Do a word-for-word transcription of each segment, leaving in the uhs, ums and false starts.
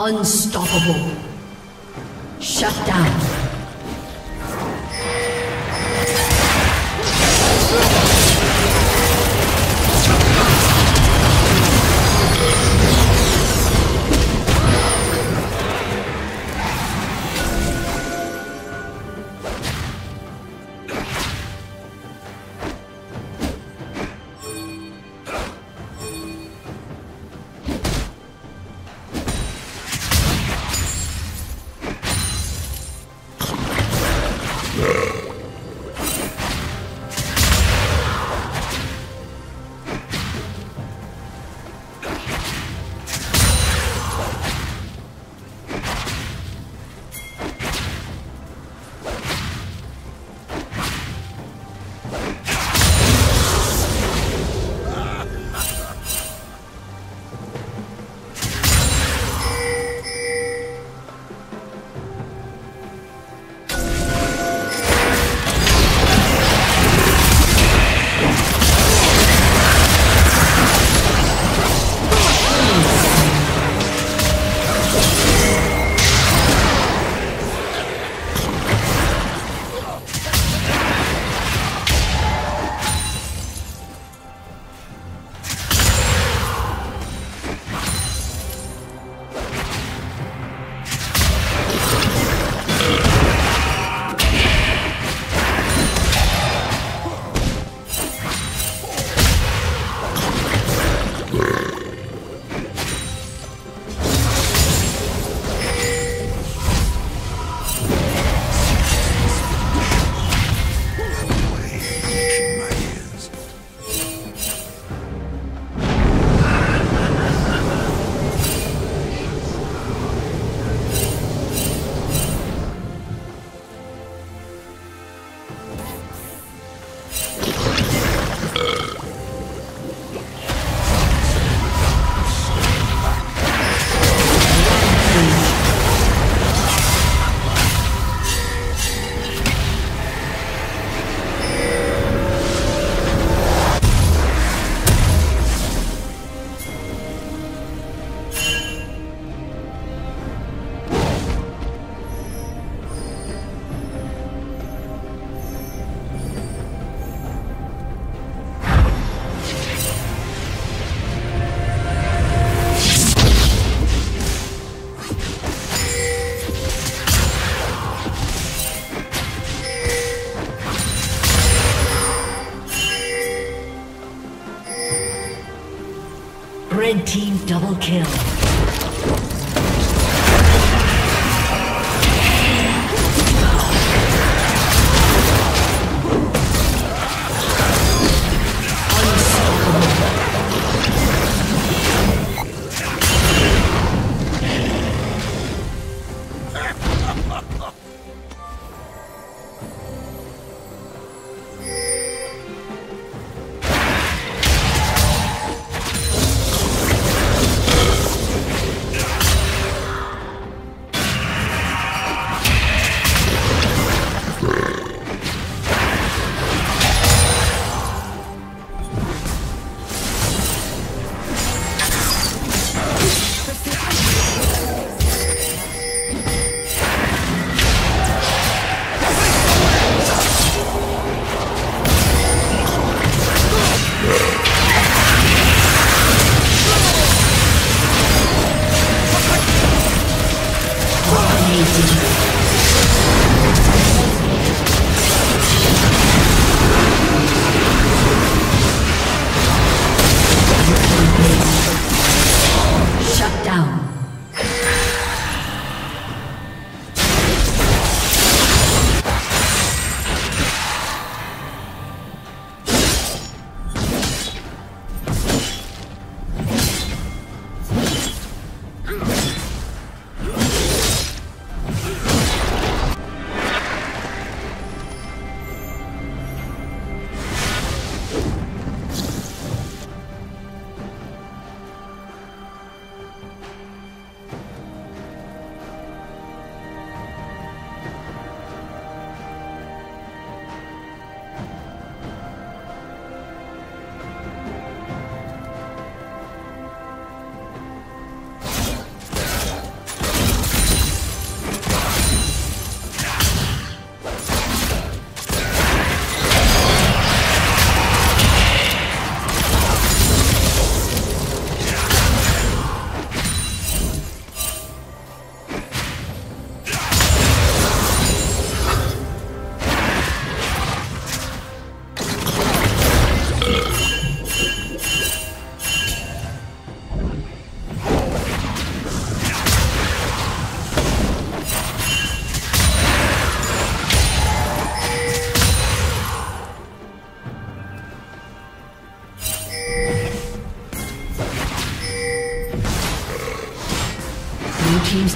Unstoppable. Shut down. Red team double kill.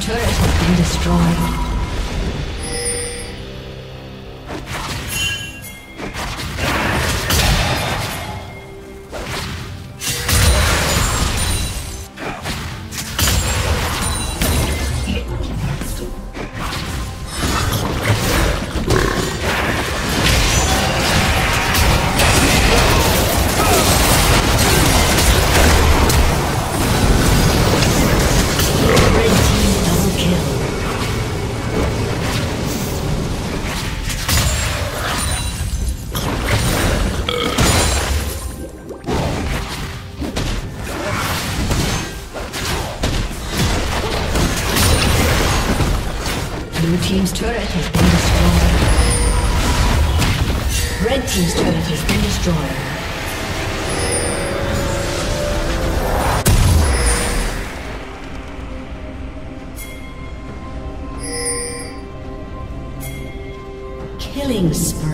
turret has been destroyed. Blue team's turret has been destroyed. Red team's turret has been destroyed. Killing spree.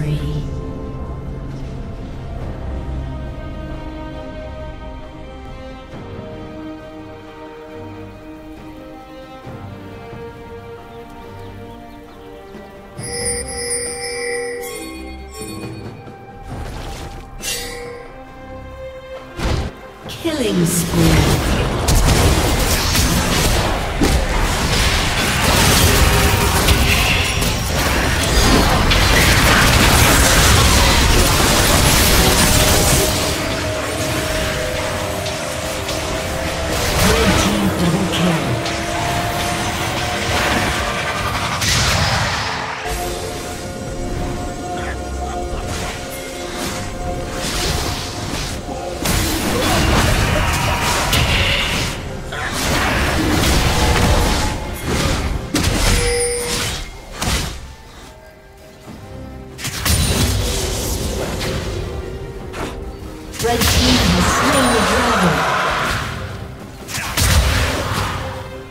Red team has slain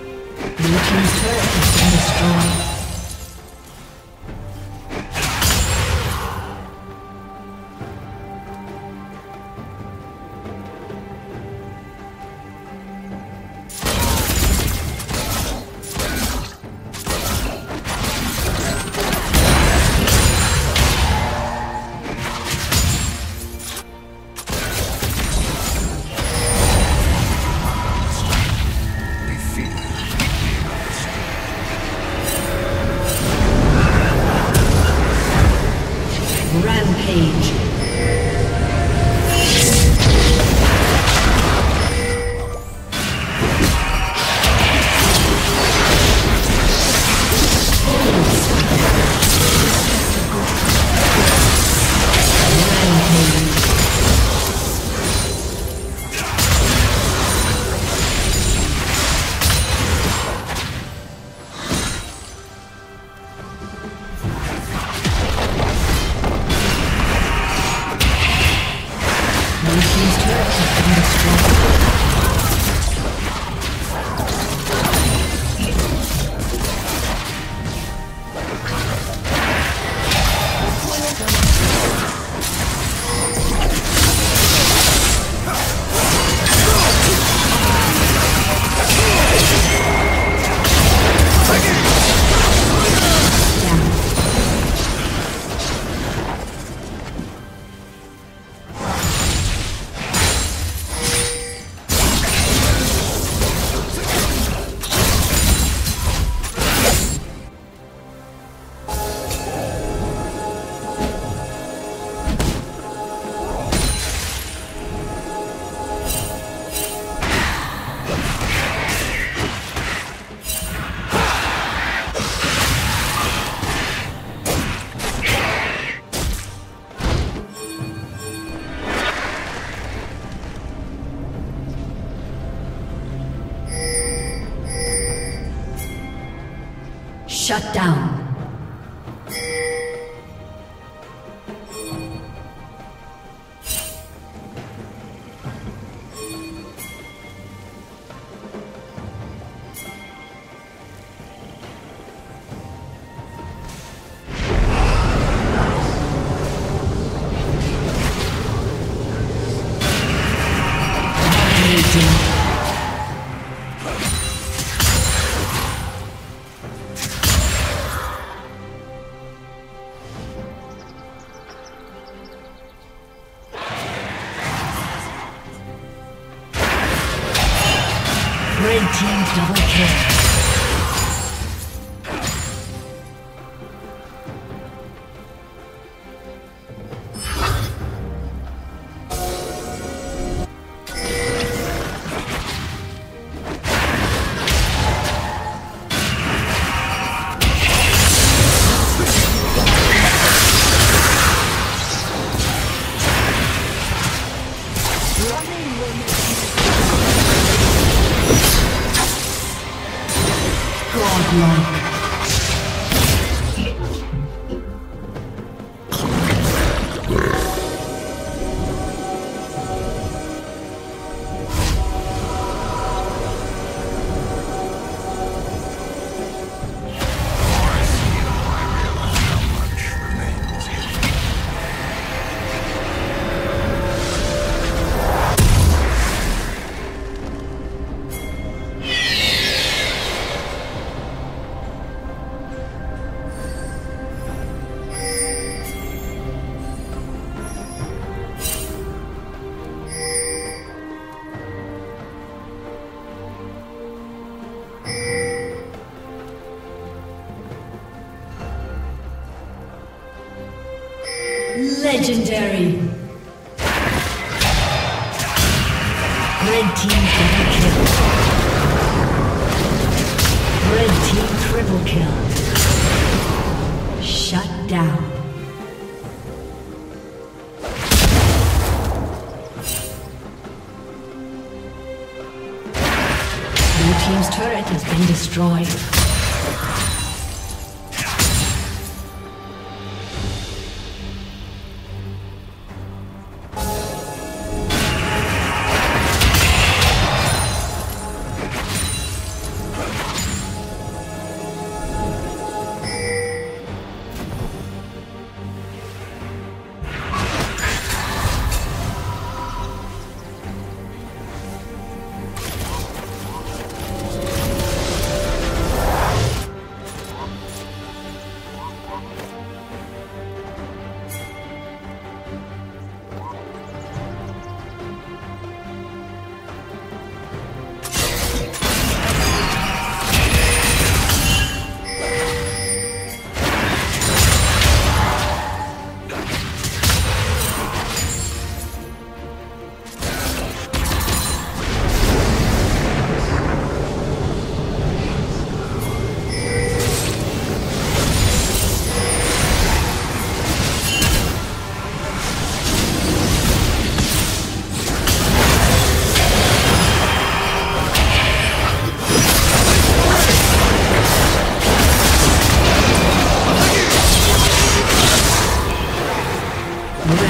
the dragon. Blue team's turret has been Shut down. Double kill. Legendary. Red team double kill. Red team triple kill. Shut down. Blue team's turret has been destroyed.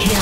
Kill.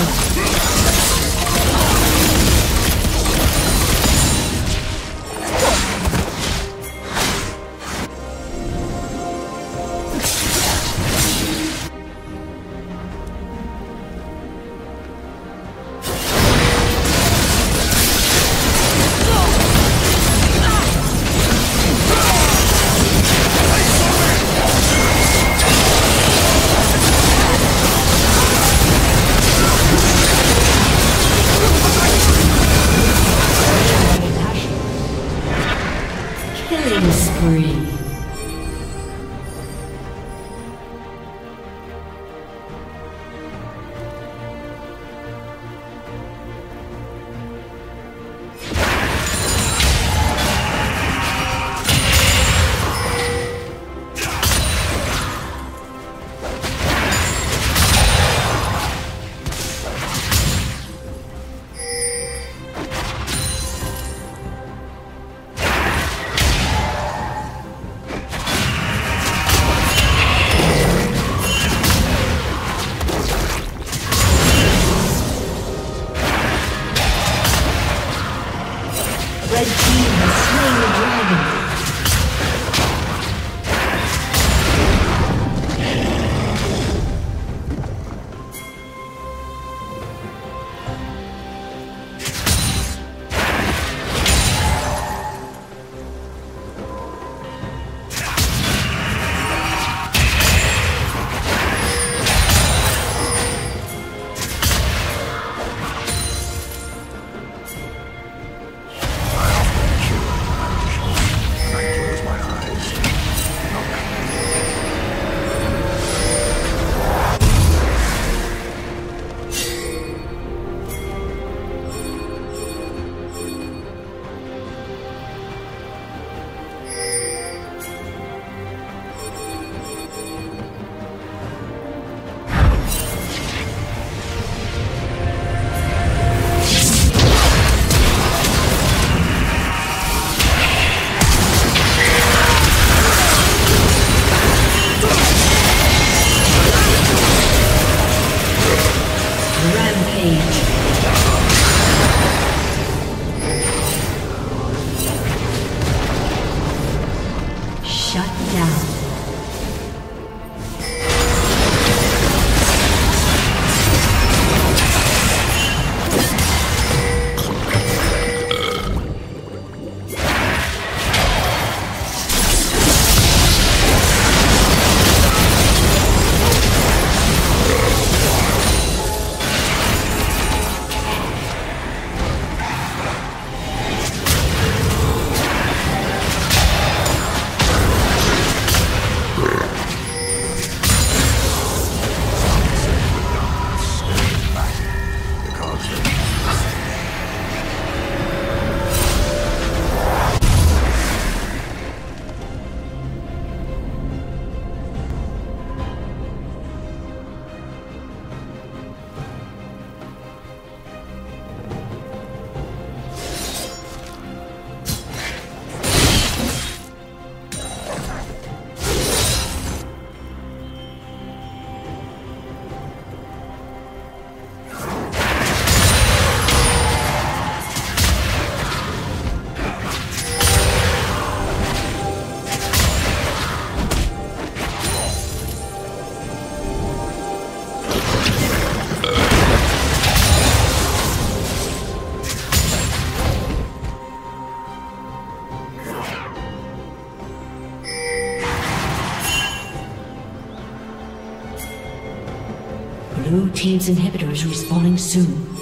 Blue team's inhibitor is respawning soon.